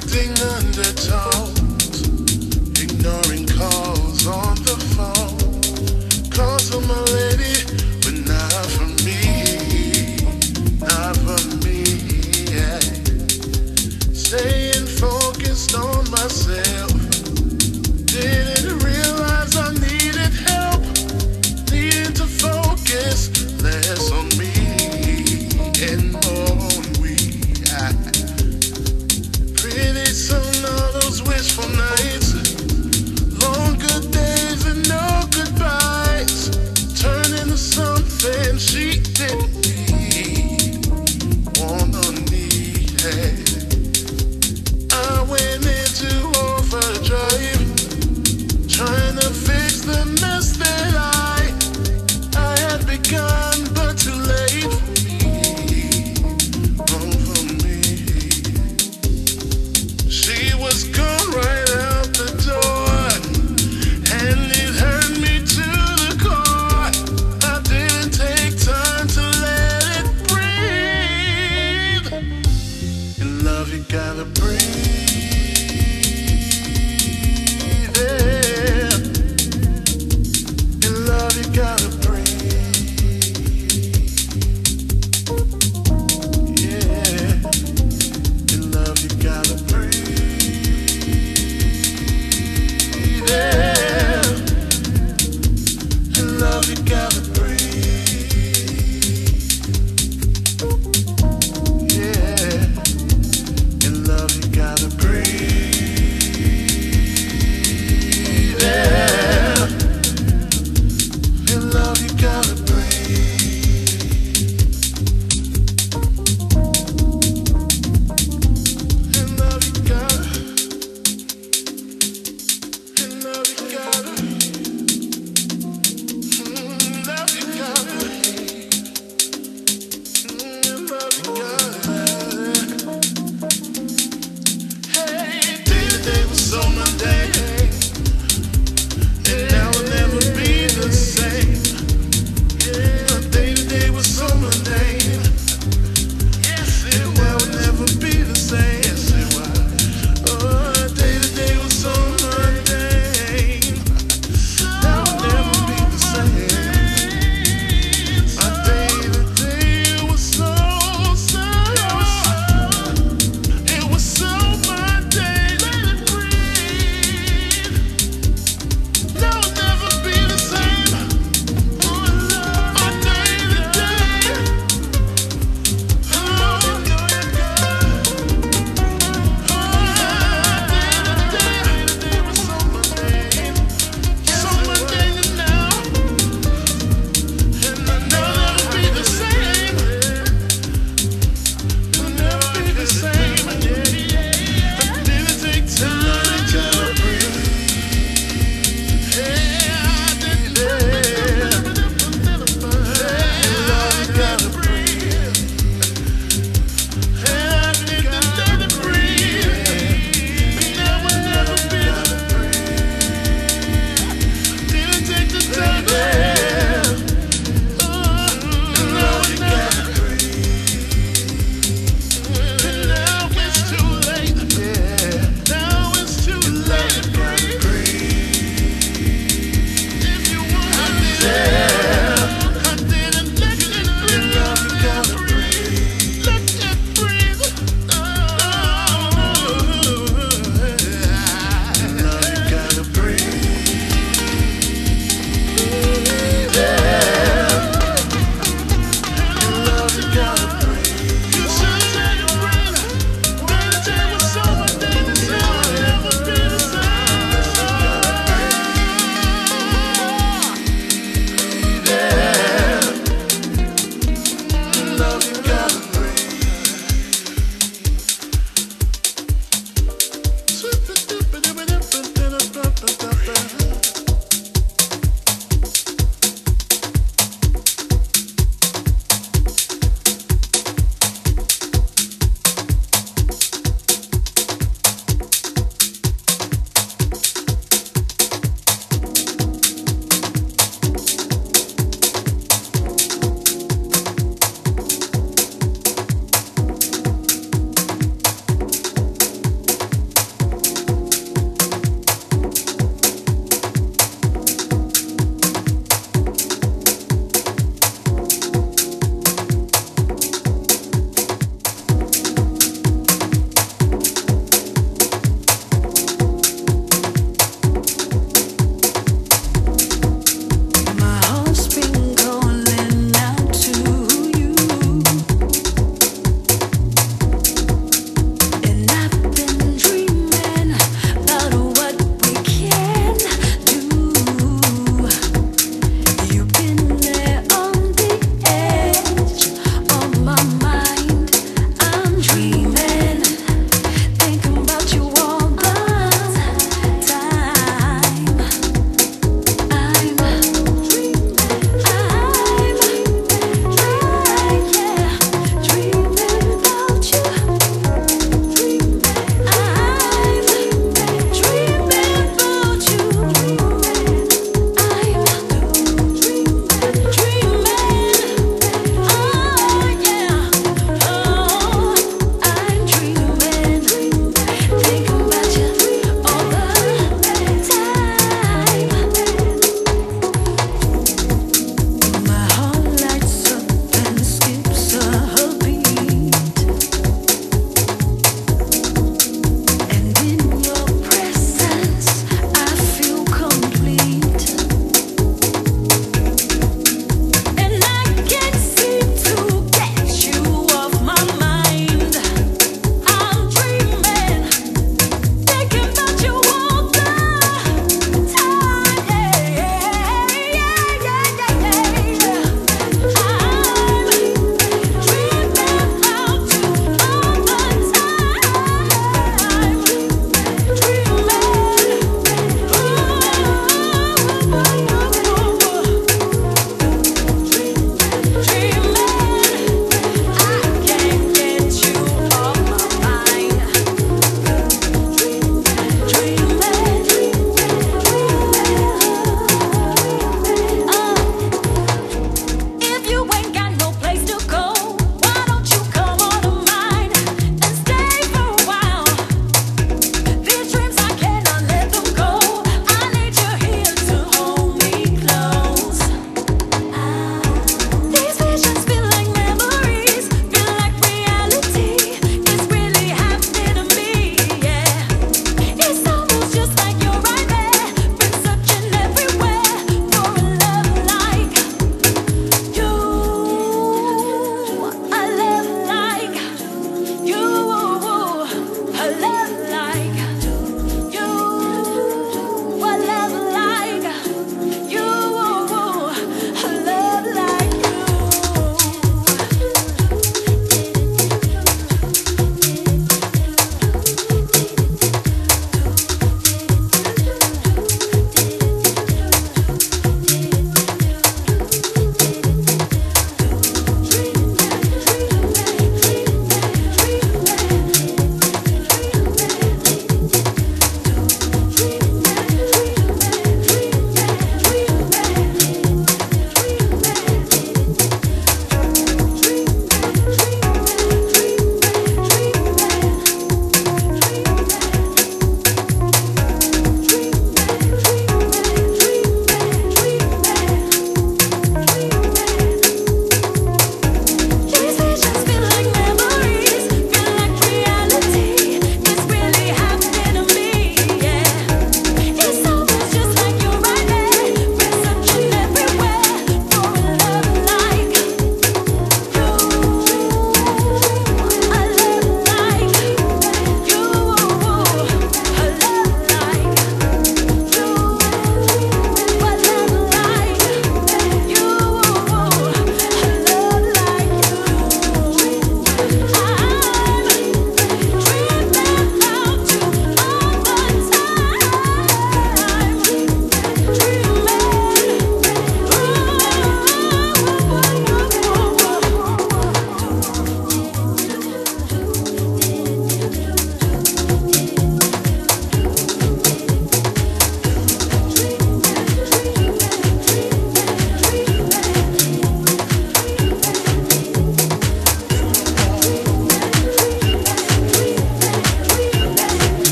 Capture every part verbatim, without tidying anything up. neglecting undertones, ignoring calls on the phone. Calls on my lady, but not for me, not for me, yeah. Staying focused on myself, didn't realize I needed help, needed to focus less on me and more on we. Pretty soon all those wishful nights, long good days and no goodbyes, turn into something she didn't need, wanna need. I went into all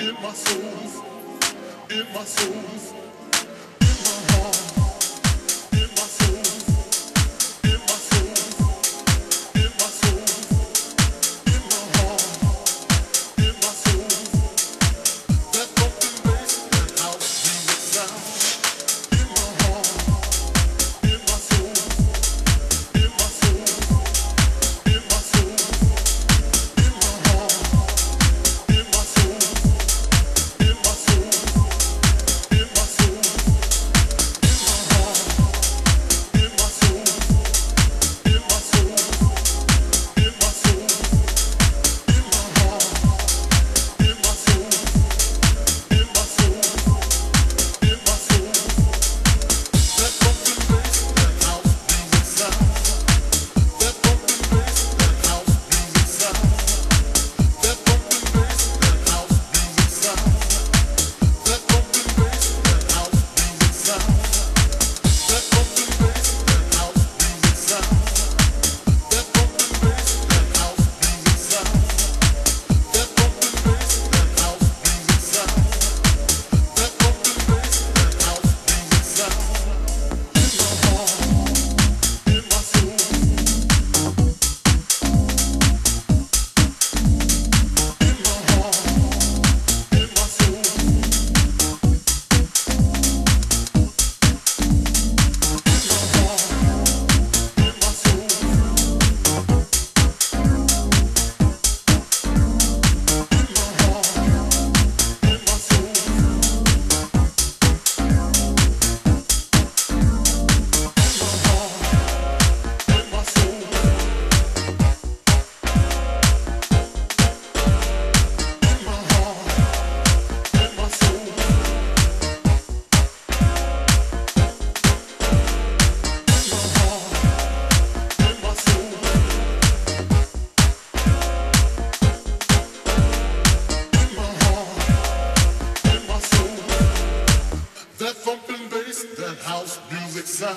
in my soul, in my soul, in my heart, in my soul, in my soul, in my soul, in my heart, in my soul. That something makes that I'll do it now. That thumping bass, that house music sound.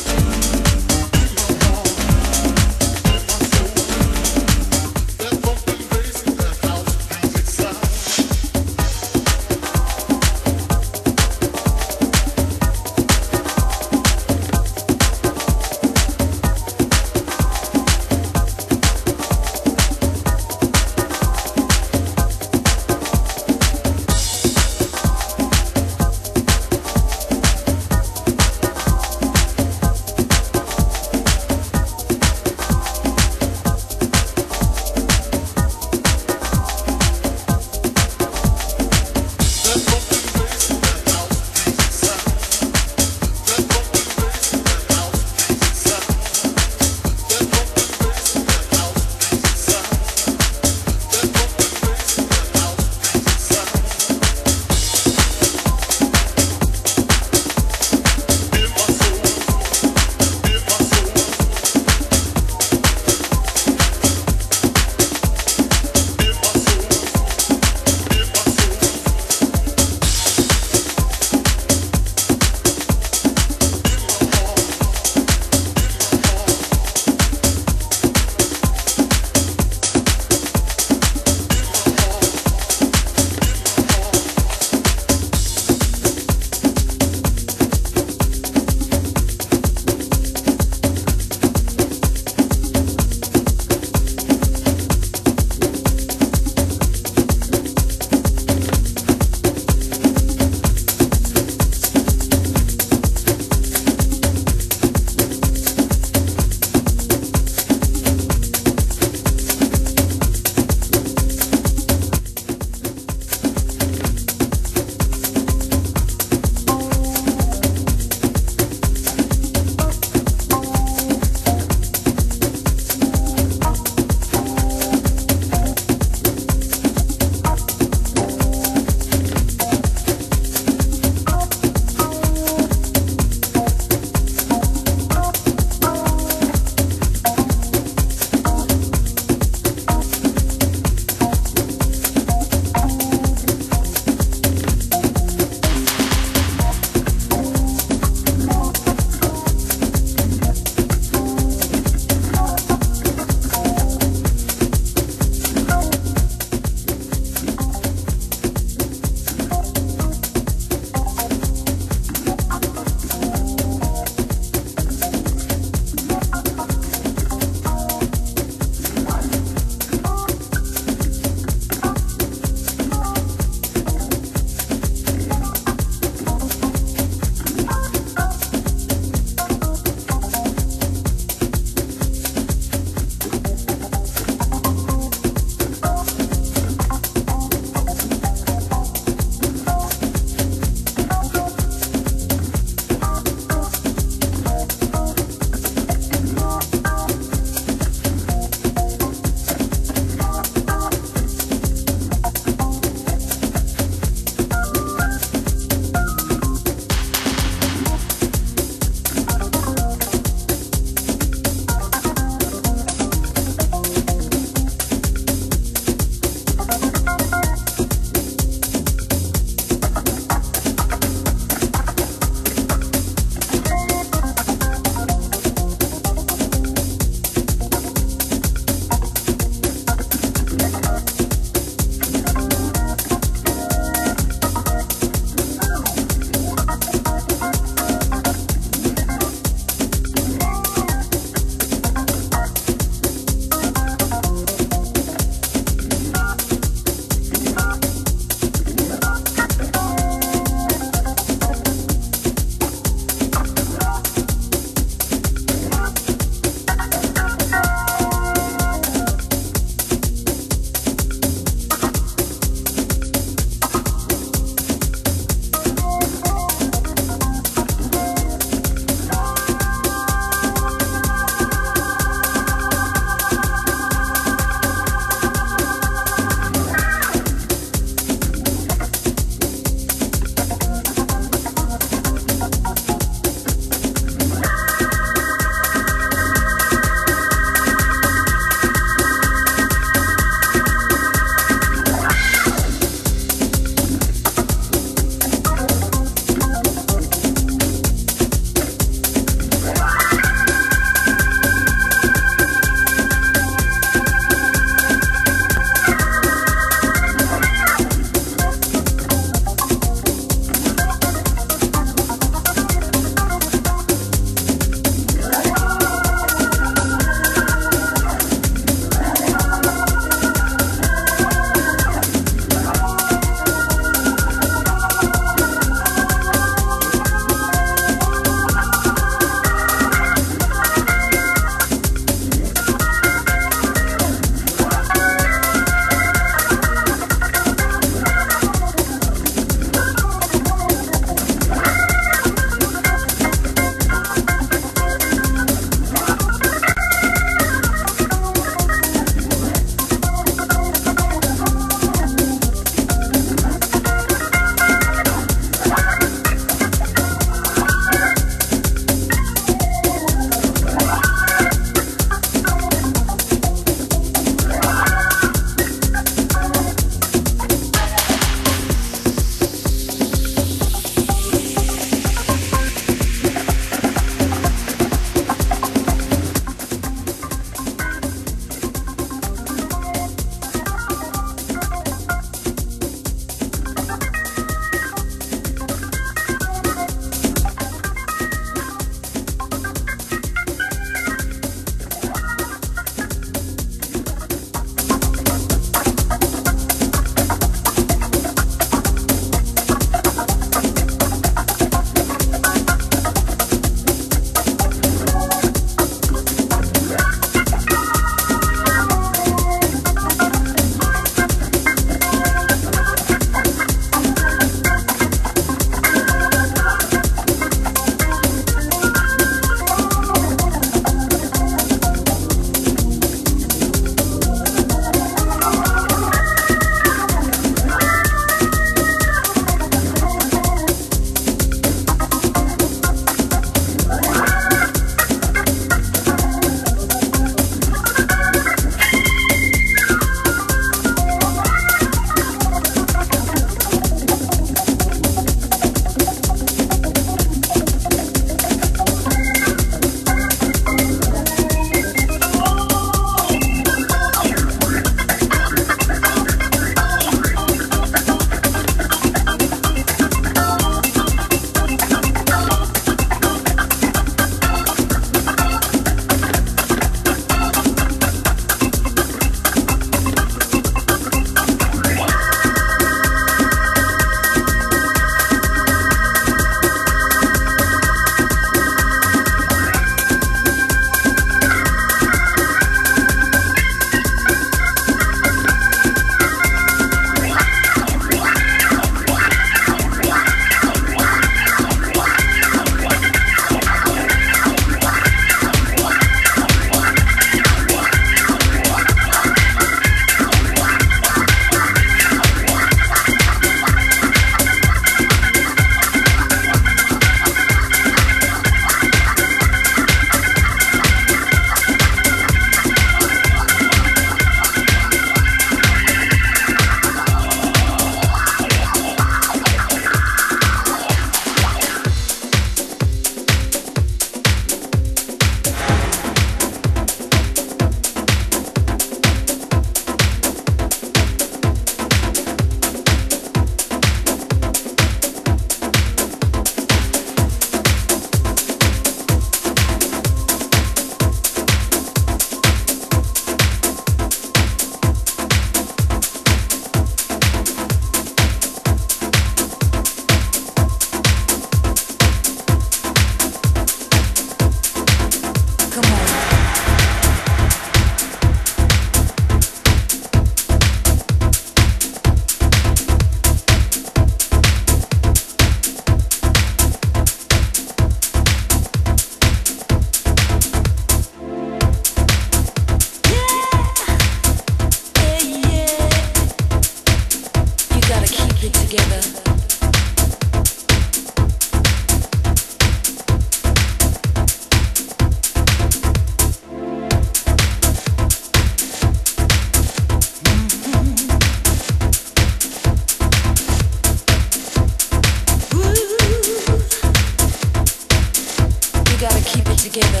gotta keep it together.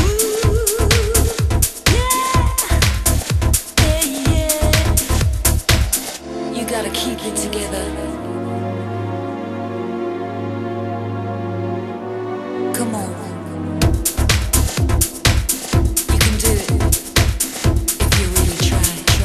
Ooh, yeah, yeah, yeah. You gotta keep it together. Come on. You can do it. If you really try.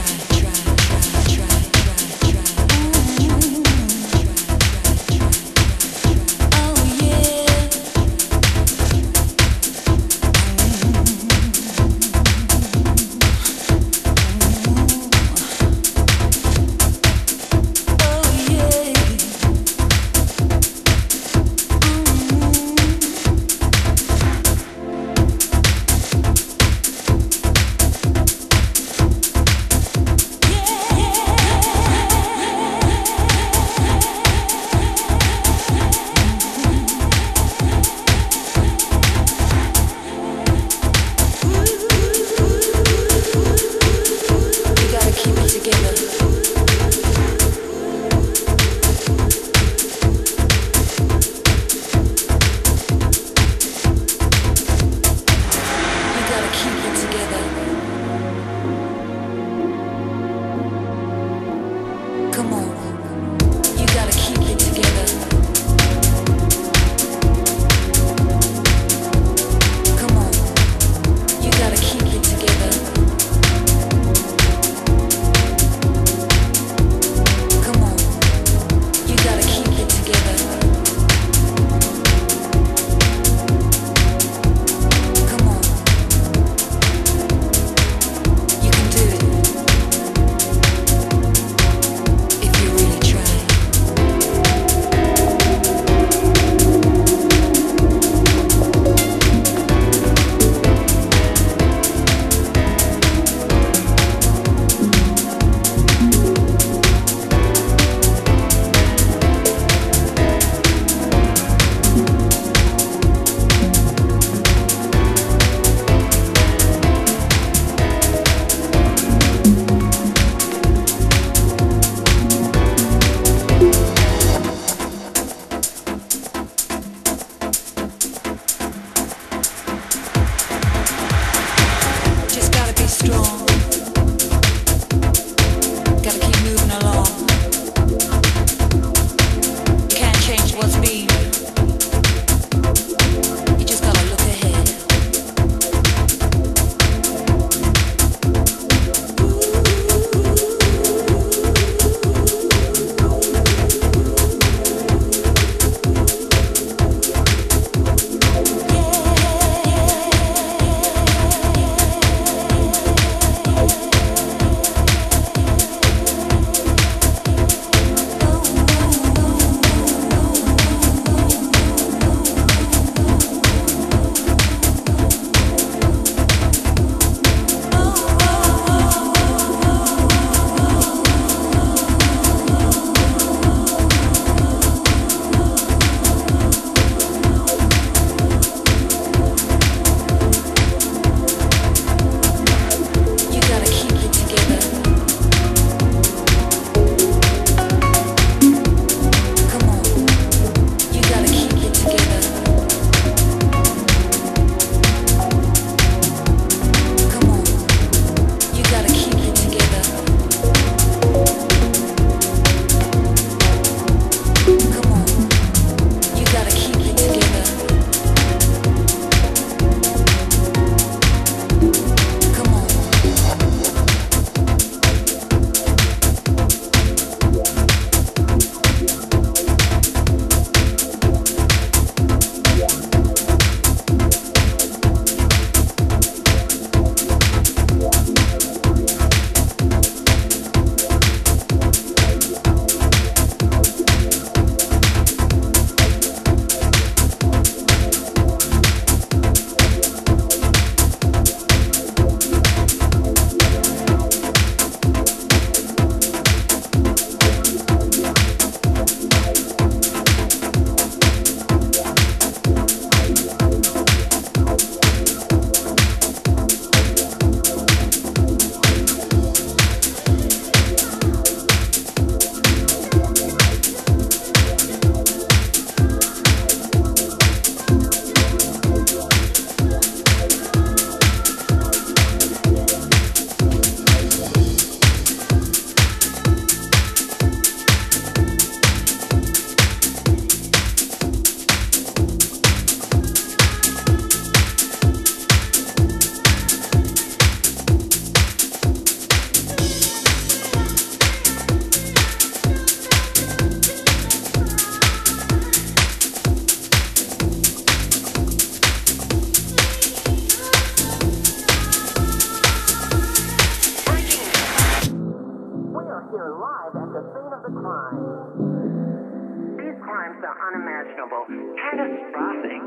are unimaginable, catastrophic.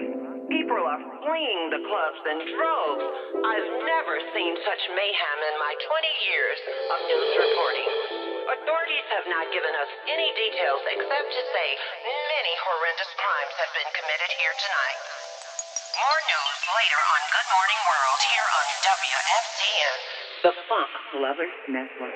People are fleeing the clubs in droves. I've never seen such mayhem in my twenty years of news reporting. Authorities have not given us any details except to say many horrendous crimes have been committed here tonight. More news later on Good Morning World here on W F C N, the Funklovers Network.